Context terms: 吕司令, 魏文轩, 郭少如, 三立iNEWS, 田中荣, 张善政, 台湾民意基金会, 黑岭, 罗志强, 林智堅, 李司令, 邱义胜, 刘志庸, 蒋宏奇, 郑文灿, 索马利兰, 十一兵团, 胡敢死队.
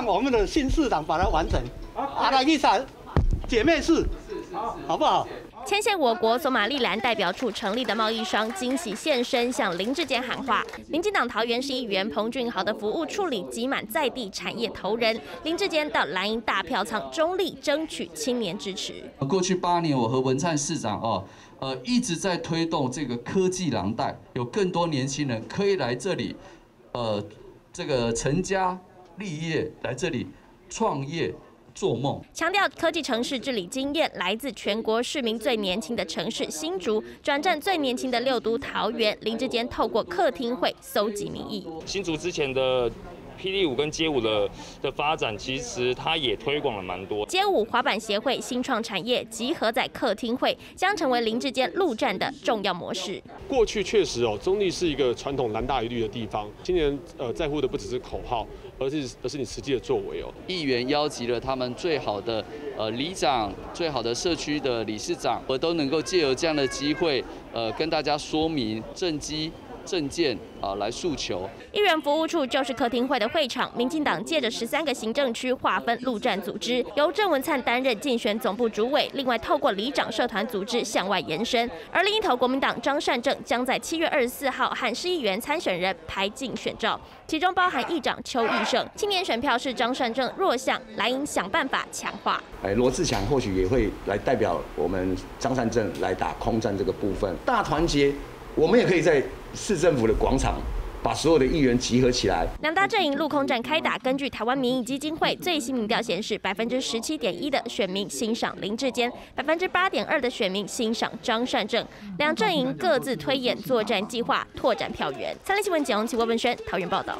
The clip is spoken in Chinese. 望我们的新市长把它完成。阿拉伊莎姐妹市，好不好？ 牵线我国索马利兰代表处成立的贸易商惊喜现身，向林志坚喊话。民进党桃园市议员彭俊豪的服务处里挤满在地产业头人，林志坚到蓝营大票仓中立争取青年支持。过去8年，我和文灿市长一直在推动这个科技廊带，有更多年轻人可以来这里，这个成家立业，来这里创业。 做梦，强调科技城市治理经验来自全国市民最年轻的城市新竹，转战最年轻的6都桃园。林志坚透过客厅会搜集民意。新竹之前的霹雳舞跟街舞的发展，其实它也推广了蛮多。街舞滑板协会、新创产业集合在客厅会，将成为林志坚陆战的重要模式。过去确实中立是一个传统蓝大于绿的地方，今年在乎的不只是口号。 而是你实际的作为议员邀集了他们最好的里长、最好的社区的理事长，我都能够借由这样的机会，跟大家说明政绩。 政见来诉求。议员服务处就是客厅会的会场。民进党借着13个行政区划分陆战组织，由郑文灿担任竞选总部主委，另外透过里长社团组织向外延伸。而另一头，国民党张善政将在7月24号和市议员参选人拍竞选照，其中包含议长邱义胜。青年选票是张善政弱项，蓝营想办法强化。罗志强或许也会来代表我们张善政来打空战这个部分，大团结。 我们也可以在市政府的广场把所有的议员集合起来。两大阵营陆空战开打。根据台湾民意基金会最新民调显示，17.1%的选民欣赏林志坚，8.2%的选民欣赏张善政。两阵营各自推演作战计划，拓展票源。三立新闻蒋宏奇、魏文轩，桃园报道。